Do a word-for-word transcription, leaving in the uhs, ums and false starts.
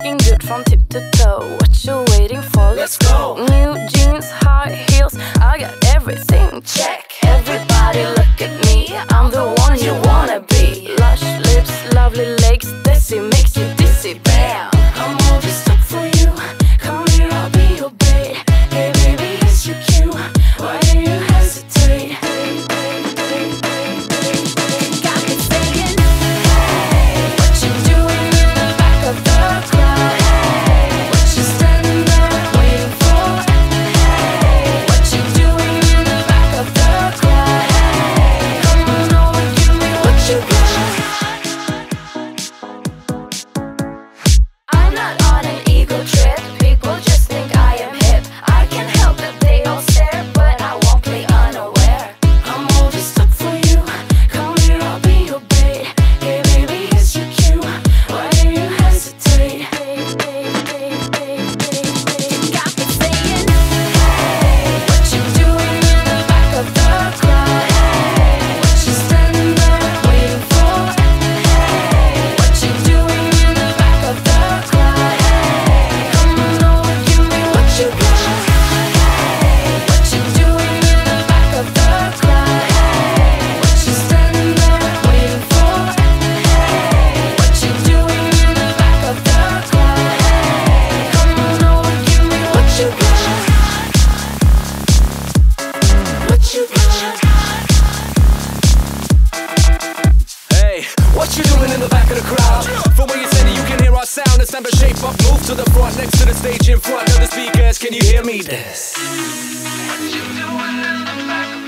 looking good from tip to toe. What you waiting for? Let's go! New jeans, high heels, I got everything, check. Everybody look at me, I'm the one you wanna be. Lush lips, lovely legs, this it makes you dizzy, bam! I'm all this up for you, come here, I'll be your babe. Hey baby, it's your cue, why do you hesitate? What you doing in the back of the crowd? From where you're standing, you can hear our sound. It's time to shape up, move to the front, next to the stage in front of the speakers. Can you hear me? This. What you doing in the back?